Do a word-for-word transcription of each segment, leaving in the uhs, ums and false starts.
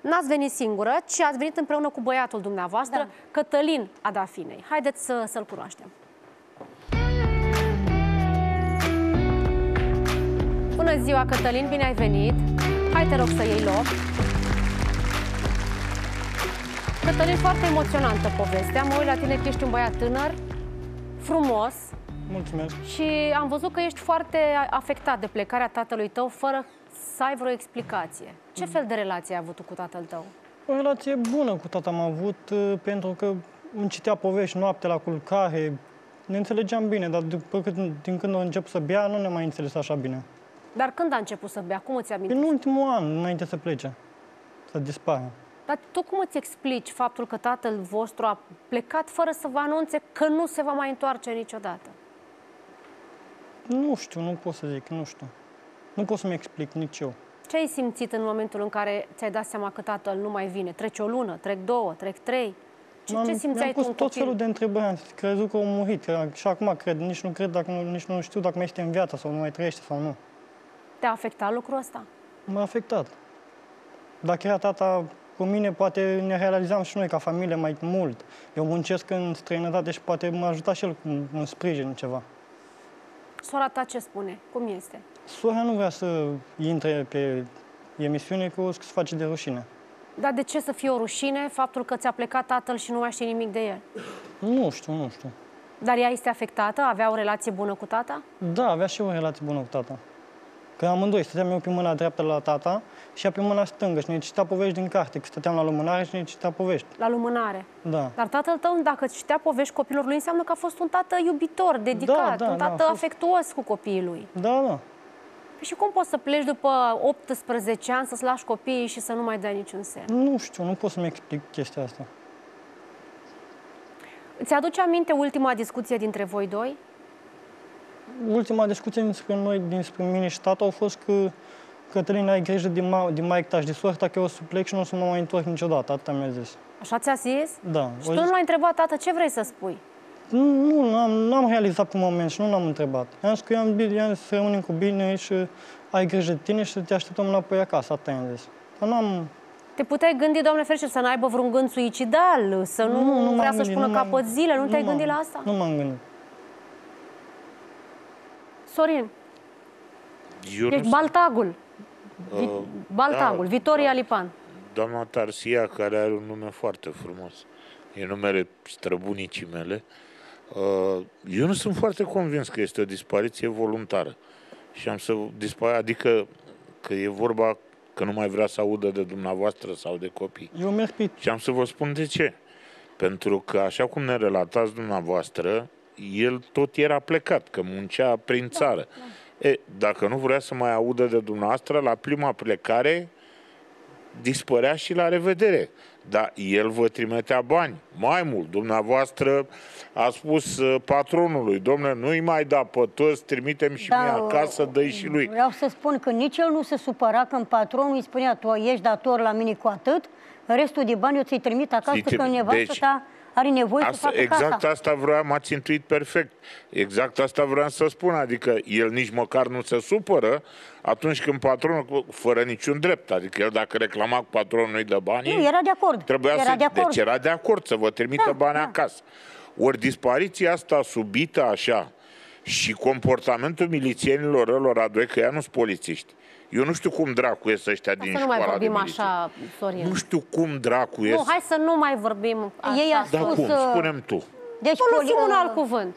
N-ați venit singură, ci ați venit împreună cu băiatul dumneavoastră, da. Cătălin Adafinei. Haideți să, să-l cunoaștem. Bună ziua, Cătălin, bine ai venit. Hai, te rog să iei loc. Cătălin, foarte emoționantă povestea. Mă uit la tine că ești un băiat tânăr, frumos. Mulțumesc. Și am văzut că ești foarte afectat de plecarea tatălui tău, fără să ai vreo explicație. Ce fel de relație ai avut tu cu tatăl tău? O relație bună cu tata am avut, pentru că îmi citea povești noaptea la culcare. Ne înțelegeam bine, dar după cât, din când a început să bea, nu ne-am mai înțeles așa bine. Dar când a început să bea? Cum îți amintești? În ultimul an, înainte să plece, să dispară. Dar tu cum îți explici faptul că tatăl vostru a plecat fără să vă anunțe că nu se va mai întoarce niciodată? Nu știu, nu pot să zic, nu știu. Nu pot să-mi explic nici eu. Ce ai simțit în momentul în care ți-ai dat seama că tatăl nu mai vine? Trece o lună, trec două, trec trei? Ce, ce simțeai tu în copil? Mi-am pus tot felul de întrebări, am crezut că a murit. Și acum cred, nici nu cred, dacă, nici nu știu dacă mai este în viață sau nu mai trăiește sau nu. Te-a afectat lucrul ăsta? M-a afectat. Dacă era tata cu mine, poate ne realizam și noi ca familie mai mult. Eu muncesc în străinătate și poate m-a ajutat și el cu un sprijin, ceva. Sora ta ce spune? Cum este? Sora nu vrea să intre pe emisiune, că o să face de rușine. Dar de ce să fie o rușine faptul că ți-a plecat tatăl și nu mai știi nimic de el? Nu știu, nu știu. Dar ea este afectată? Avea o relație bună cu tata? Da, avea și eu o relație bună cu tata. Că amândoi, stăteam eu pe mâna dreaptă la tata și ea pe mâna stângă și ne citea povești din carte, că stăteam la lumânare și ne citea povești. La lumânare? Da. Dar tatăl tău, dacă citea povești copiilor lui, înseamnă că a fost un tată iubitor, dedicat, da, da, un tată da, fost... afectuos cu copiii lui. Da, da. Păi și cum poți să pleci după optsprezece ani, să-ți lași copiii și să nu mai dai niciun semn? Nu știu, nu pot să-mi explic chestia asta. Ți-aduce aminte ultima discuție dintre voi doi? Ultima discuție dinspre noi, dinspre mine și tata, a fost că Cătălin, ai grijă de, ma de maică ta și de soarta, că eu o să plec și nu o să mă mai întorc niciodată, atâta mi-a zis. Așa ți-a zis? Da. Și tu zis... nu l-ai întrebat, tată, ce vrei să spui? Nu, nu am realizat pe moment și nu l-am întrebat. I-am zis că eu am, i-am zis să rămânem cu bine și ai grijă de tine și să te așteptăm înapoi acasă, atâta mi-a zis. Dar n-am... Te puteai gândi, Doamne ferește, să n-aibă vreun gând suicidal, să nu, nu, nu vrea să-și pună capăt zile, nu, nu te-ai gândit la asta? Nu m-am gândit. Sorin, ești Baltagul, uh, Baltagul, da, Vitoria Lipan. Doamna Tarsia, care are un nume foarte frumos, e numele străbunicii mele, uh, eu nu sunt foarte convins că este o dispariție voluntară. Și am să dispar, adică că e vorba că nu mai vrea să audă de dumneavoastră sau de copii. Eu merg pe... Și am să vă spun de ce. Pentru că, așa cum ne relatați dumneavoastră, el tot era plecat, că muncea prin țară. Da, da. E, dacă nu vrea să mai audă de dumneavoastră, la prima plecare dispărea și la revedere. Dar el vă trimitea bani. Mai mult, dumneavoastră a spus patronului, domnule, nu-i mai da pe toți, trimitem și da, mie acasă, dă-i și lui. Vreau să spun că nici el nu se supăra când patronul îi spunea, tu ești dator la mine cu atât, restul de bani eu ți-i trimit acasă, că nevastă deci... ta... Are nevoie asta, să facă exact casa. Asta vreau, m-ați intuit perfect. Exact asta vreau să spun. Adică el nici măcar nu se supără atunci când patronul, fără niciun drept, adică el dacă reclama cu patronul nu-i dă bani, nu, era de acord. Trebuia era să, de acord. Deci era de acord să vă trimită da, bani da. acasă. Ori dispariția asta subită așa și comportamentul milițienilor ălora doi, că ea nu-s polițiști. Eu nu știu cum dracu ies ăștia din școala de miliție. Să nu mai vorbim așa, Sorin. Nu știu cum dracu ies. Nu, hai să nu mai vorbim așa. Ei a spus... Da, cum? Spune-mi tu. Deci, folosim un alt cuvânt.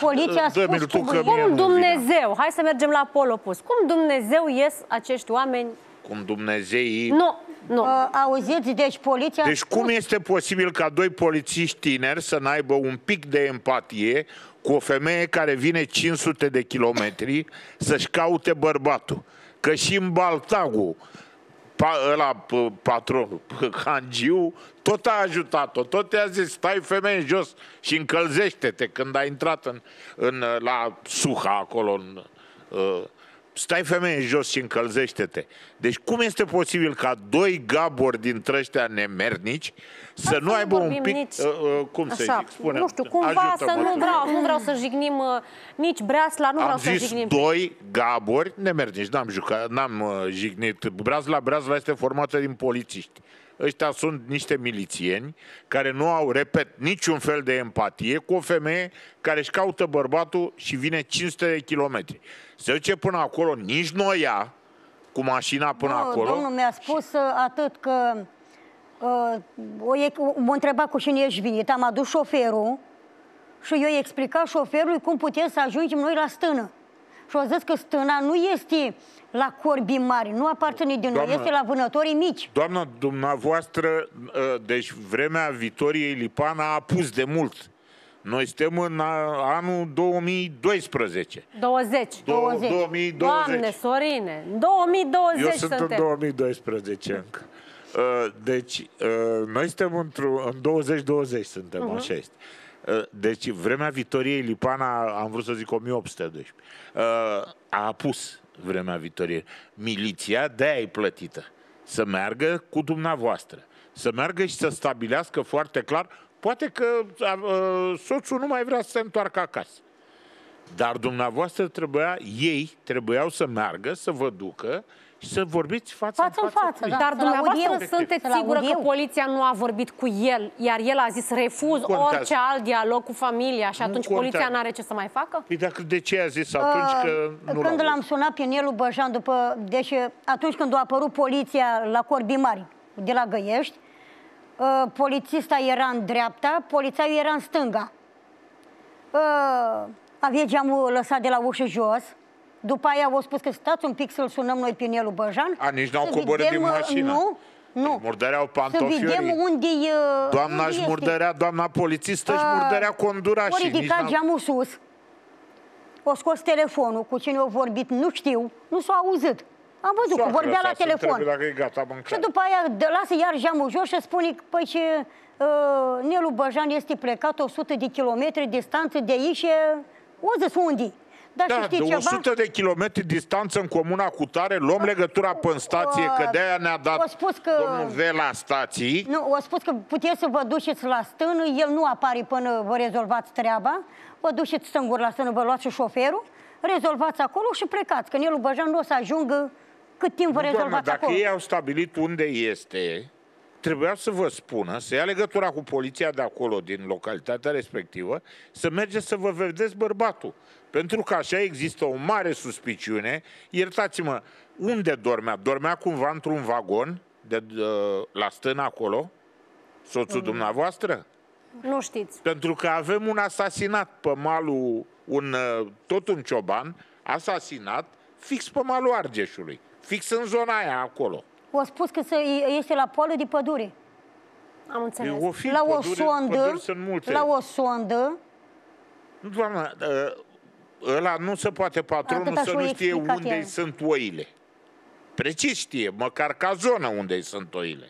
Poliția a spus cum Dumnezeu, hai să mergem la pol opus. Cum Dumnezeu ies acești oameni? Cum Dumnezeii... Nu, nu. Auziți, deci poliția... Deci cum este posibil ca doi polițiști tineri să n-aibă un pic de empatie cu o femeie care vine cinci sute de kilometri să-și caute bărbatul? Că și în Baltagul, pa, ăla, patronul, Hangiu, tot a ajutat-o, tot i-a zis, stai femeie în jos și încălzește-te. Când a intrat în, în, la Suha, acolo, în, stai femeie jos și încălzește-te. Deci cum este posibil ca doi gabori dintre ăștia nemernici să nu aibă un pic, nici... uh, cum să zic, spune, nu știu, cumva să nu vreau, nu vreau să jignim uh, nici Breasla, nu am vreau să jignim. Am zis doi gabori nemernici, n-am jucat, n-am uh, jignit. Breasla, Breasla este formată din polițiști. Ăștia sunt niște milițieni care nu au, repet, niciun fel de empatie cu o femeie care își caută bărbatul și vine cinci sute de kilometri. Se duce până acolo, nici nu o ia cu mașina până no, acolo. Domnul mi-a spus și... atât că uh, m-a întrebat cu cine ești venit, am adus șoferul și eu i-a explicat șoferului cum putem să ajungem noi la stână. Și au zis că stâna nu este la corbii mari, nu aparține din noi, este la vânătorii mici. Doamna, dumneavoastră, deci vremea Vitoriei Lipan a apus de mult. Noi suntem în anul două mii doisprezece. douăzeci. douăzeci. două mii douăzeci. Doamne, Sorine, două mii douăzeci. Eu sunt suntem. În două mii doisprezece încă. Deci, noi suntem într-un, în douăzeci douăzeci suntem, uh-huh. Așa este. Deci vremea Vitoriei Lipan, am vrut să zic o mie opt sute doisprezece, a apus vremea Vitoriei. Miliția de-aia e plătită. Să meargă cu dumneavoastră. Să meargă și să stabilească foarte clar. Poate că soțul nu mai vrea să se întoarcă acasă. Dar dumneavoastră trebuia, ei trebuiau să meargă, să vă ducă și să vorbiți față în față. față da. Dar dumneavoastră sunteți sigură că poliția nu a vorbit cu el, iar el a zis refuz orice alt dialog cu familia și atunci poliția nu are ce să mai facă? Păi dacă de ce a zis atunci că nu? Când l-am sunat pe Nelu Băjan, după, deci atunci când a apărut poliția la Corbii Mari, de la Găiești, polițista era în dreapta, polițaiul era în stânga. Avea geamul lăsat de la ușă jos. După aia au spus că stați un pic să-l sunăm noi pe Nelu Băjan. A, nici n-au coborât din mașină. Nu, nu. Murdăreau pantofiorii. Să vedem unde-i... Doamna își murdărea, doamna polițistă își murdărea condurașii. O ridicat geamul sus, o scos telefonul, cu cine au vorbit, nu știu, nu s-a auzit. Am văzut că vorbea la telefon. Și după aia lasă iar geamul jos și spune păi ce Nelu Băjan este plecat o sută de kilometri distanță de aici și o zis unde-i. Da, da, de o sută de kilometri distanță în comuna cutare, luăm legătura pe stație, că de-aia ne-a dat că, domnul V la stații. Nu, a spus că puteți să vă duceți la stână, el nu apare până vă rezolvați treaba, vă duceți singur la stână, vă luați și șoferul, rezolvați acolo și plecați, că Nelu Băjan nu o să ajungă cât timp vă nu, rezolvați doamne, acolo. Dacă ei au stabilit unde este... Trebuia să vă spună, să ia legătura cu poliția de acolo, din localitatea respectivă, să mergeți să vă vedeți bărbatul. Pentru că așa există o mare suspiciune. Iertați-mă, unde dormea? Dormea cumva într-un vagon de, de, la stână acolo? Soțul dumneavoastră? Nu știți. Pentru că avem un asasinat pe malul, un, tot un cioban, asasinat fix pe malul Argeșului, fix în zona aia acolo. O spus că este la poală de pădure. Am înțeles. O fi, la, o sondă, la o sondă. Nu, doamna, ăla nu se poate patronul să nu știe unde sunt oile. Precis știe, măcar ca zonă unde sunt oile.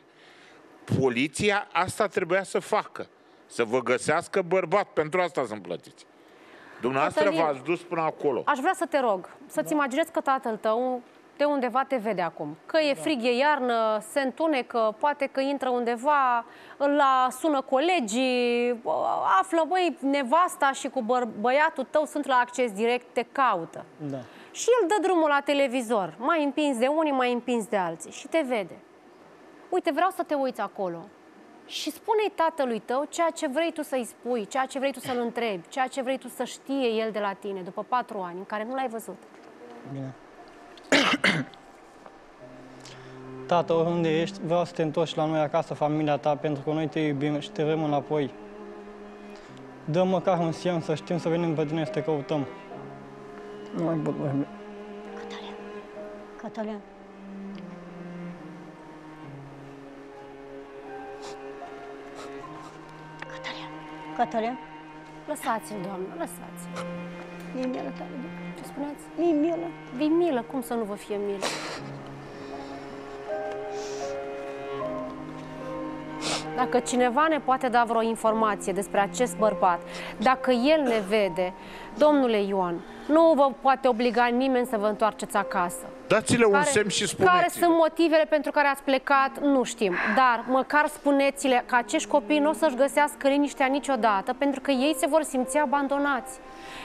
Poliția asta trebuia să facă. Să vă găsească bărbat. Pentru asta sunt plătiți. Dumneavoastră v-ați dus până acolo. Aș vrea să te rog, să-ți imaginezi că tatăl tău... de undeva te vede acum. Că e frig, e iarnă, se întunecă, poate că intră undeva, îl sună colegii, află, băi, nevasta și cu bă băiatul tău sunt la Acces Direct, te caută. Da. Și el dă drumul la televizor, mai împins de unii, mai împins de alții și te vede. Uite, vreau să te uiți acolo și spune-i tatălui tău ceea ce vrei tu să-i spui, ceea ce vrei tu să-l întrebi, ceea ce vrei tu să știe el de la tine după patru ani în care nu l-ai văzut. Bine. Tată, oriunde ești, vreau să te întorci la noi acasă, familia ta, pentru că noi te iubim și te vrem înapoi. Dă măcar un semn să știm să venim pe tine să te căutăm. Nu mai pot vorbi. Cătălin. Cătălin. Cătălin. Cătălin. Lăsați-l, doamnă, lăsați-l. E milă tare, doamnă. Ce spuneați? E milă. Vii milă, cum să nu vă fie milă? Dacă cineva ne poate da vreo informație despre acest bărbat, dacă el ne vede, Domnule Ioan, nu vă poate obliga nimeni să vă întoarceți acasă. Dați-le un semn și spuneți-le. Care sunt motivele pentru care ați plecat, nu știm. Dar măcar spuneți-le că acești copii nu o să-și găsească liniștea niciodată, pentru că ei se vor simți abandonați.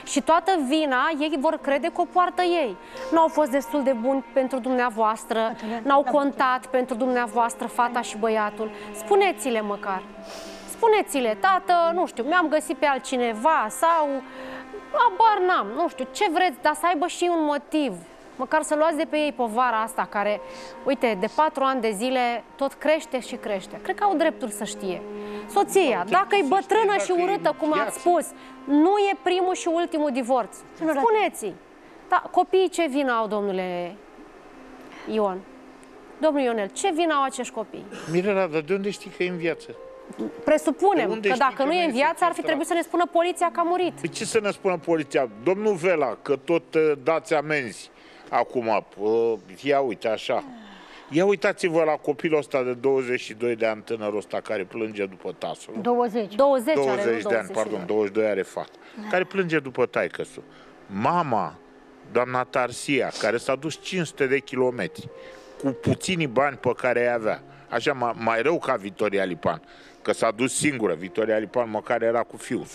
Și toată vina ei vor crede că o poartă ei. Nu au fost destul de buni pentru dumneavoastră, n-au contat pentru dumneavoastră fata și băiatul. Spuneți-le măcar. Spuneți-le, tată, nu știu, mi-am găsit pe altcineva sau... Abar n-am, nu știu, ce vreți, dar să aibă și un motiv. Măcar să luați de pe ei povara asta care, uite, de patru ani de zile tot crește și crește. Cred că au dreptul să știe. Soția, dacă e bătrână și urâtă, cum ați spus, nu e primul și ultimul divorț. Spuneți-i. Da, copiii ce vină au, domnule Ion? Domnul Ionel, ce vină au acești copii? Mirela, dar de unde știi că e în viață? Presupunem că dacă nu e în viață, ar fi trebuit să ne spună poliția că a murit. Păi ce să ne spună poliția? Domnul Vela, că tot dați amenzi acum, ia uite așa. Ia uitați-vă la copilul ăsta de douăzeci și doi de ani, tânărul ăsta care plânge după tasul. douăzeci. douăzeci, douăzeci, are, douăzeci de ani, pardon, douăzeci și doi are fată. Care plânge după taică-sul. Mama, doamna Tarsia, care s-a dus cinci sute de kilometri cu puțini bani pe care îi avea. Așa, mai, mai rău ca Vitoria Lipan, că s-a dus singură. Vitoria Lipan măcar era cu fiul.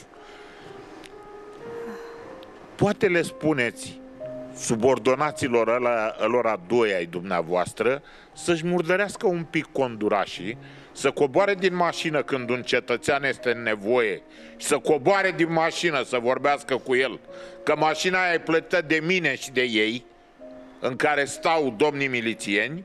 Poate le spuneți subordonaților lor a doi ai dumneavoastră să-și murdărească un pic condurașii, să coboare din mașină când un cetățean este în nevoie, să coboare din mașină să vorbească cu el, că mașina aia e plătită de mine și de ei, în care stau domnii milițieni,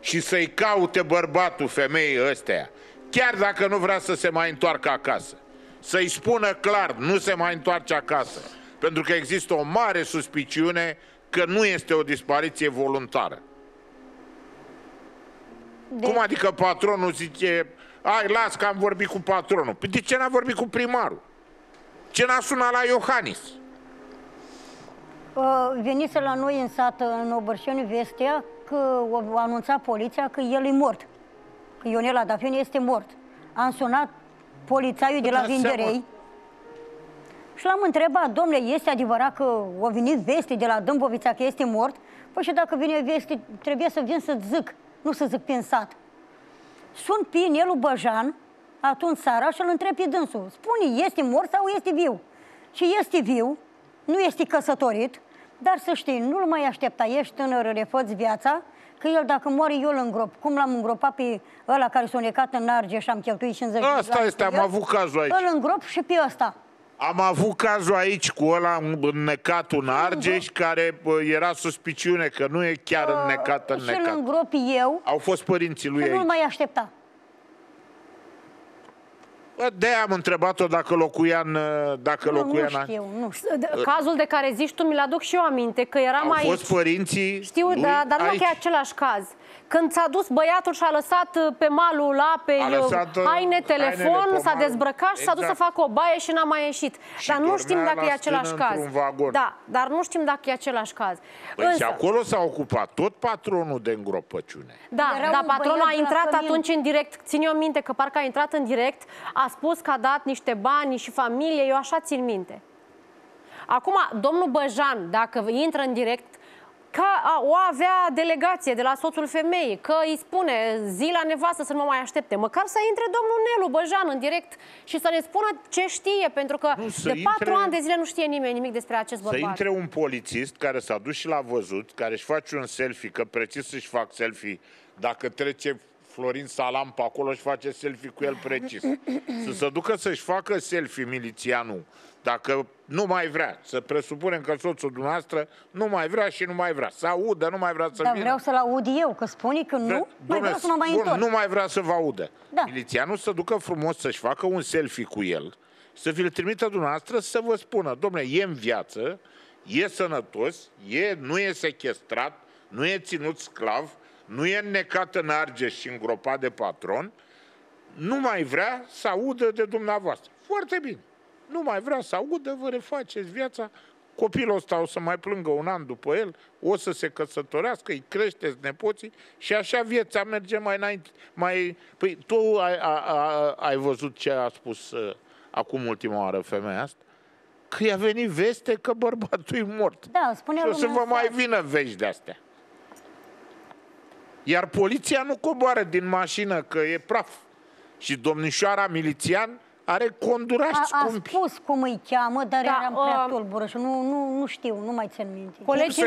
și să-i caute bărbatul femeii ăsteia, chiar dacă nu vrea să se mai întoarcă acasă. Să-i spună clar, nu se mai întoarce acasă. Pentru că există o mare suspiciune că nu este o dispariție voluntară. De... Cum adică patronul zice, ai, las că am vorbit cu patronul. Păi de ce n-a vorbit cu primarul? Ce n-a sunat la Iohannis? Uh, venise la noi în sat, în Obârșeni, vestea că o anunța poliția că el e mort. Că Ionel Adafinei este mort. Am sunat polițaiul de la Vinderei și l-am întrebat, domnule, este adevărat că o venit veste de la Dâmbovița că este mort? Păi și dacă vine veste, trebuie să vin să zic, nu să zic prin sat. Sun pe Nelu Băjan, atunci seara, și îl întreb pe dânsul. Spune, este mort sau este viu? Și este viu, nu este căsătorit. Dar să știi, nu-l mai aștepta, ești tânăr, refăți viața, că el dacă moare, eu îl îngrop. Cum l-am îngropat pe ăla care s-a necat în Argeș și am cheltuit cincizeci de ani? Asta este, am avut cazul aici. Îl îngrop și pe ăsta. Am avut cazul aici cu ăla înnecat în Argeș, care era suspiciune că nu e chiar înnecat, înnecat. Și îl îngrop eu. Au fost părinții lui aici. Nu-l mai aștepta. De-aia am întrebat-o dacă locuia în... Dacă nu, locuia nu știu, nu știu. Cazul de care zici tu, mi-l aduc și eu aminte, că eram aici. Au fost părinții. Știu, lui, da, dar aici. Nu că e același caz. Când s-a dus băiatul și a lăsat pe malul apei haine, telefon, s-a dezbrăcat și s-a dus să facă o baie și n-a mai ieșit. Dar nu știm dacă e același caz. Da, dar nu știm dacă e același caz. Și acolo s-a ocupat tot patronul de îngropăciune. Da, dar patronul a intrat atunci în direct. Țin eu minte că parcă a intrat în direct, a spus că a dat niște bani și familie, eu așa țin minte. Acum, domnul Băjan, dacă intră în direct... Că o avea delegație de la soțul femeii, că îi spune zi la nevastă să nu mă mai aștepte. Măcar să intre domnul Nelu Băjan în direct și să ne spună ce știe, pentru că nu, de patru intre... ani de zile nu știe nimeni nimic despre acest bărbat. Să intre un polițist care s-a dus și l-a văzut, care își face un selfie, că precis își fac selfie, dacă trece Florin Salampă acolo își face selfie cu el precis. Să se ducă să-și facă selfie milițianul. Dacă nu mai vrea, să presupunem că soțul dumneavoastră nu mai vrea și nu mai vrea. Să audă, nu mai vrea să-l... Dar vină. Vreau să-l aud eu, că spune că nu, Vre... mai vreau să mă mai întorc. Nu mai vrea să vă audă. Da. Milițianul să ducă frumos să-și facă un selfie cu el, să vi-l trimită dumneavoastră să vă spună, domnule, e în viață, e sănătos, e, nu e sechestrat, nu e ținut sclav, nu e înnecat în Argeș și îngropat de patron, nu mai vrea să audă de dumneavoastră. Foarte bine. Nu mai vrea să audă, vă refaceți viața, copilul ăsta o să mai plângă un an după el, o să se căsătorească, îi creșteți nepoții și așa viața merge mai înainte. Mai... Păi tu ai, a, a, ai văzut ce a spus uh, acum ultima oară femeia asta? că i-a venit veste că bărbatul e mort. Da, spune și o să vă mai vină vești de-astea. Iar poliția nu coboară din mașină, că e praf. Și domnișoara milițian are condurași scumpi. A, a spus cum îi cheamă, dar da, eram prea tulbură și nu, nu, nu știu, nu mai țin minte. Colegii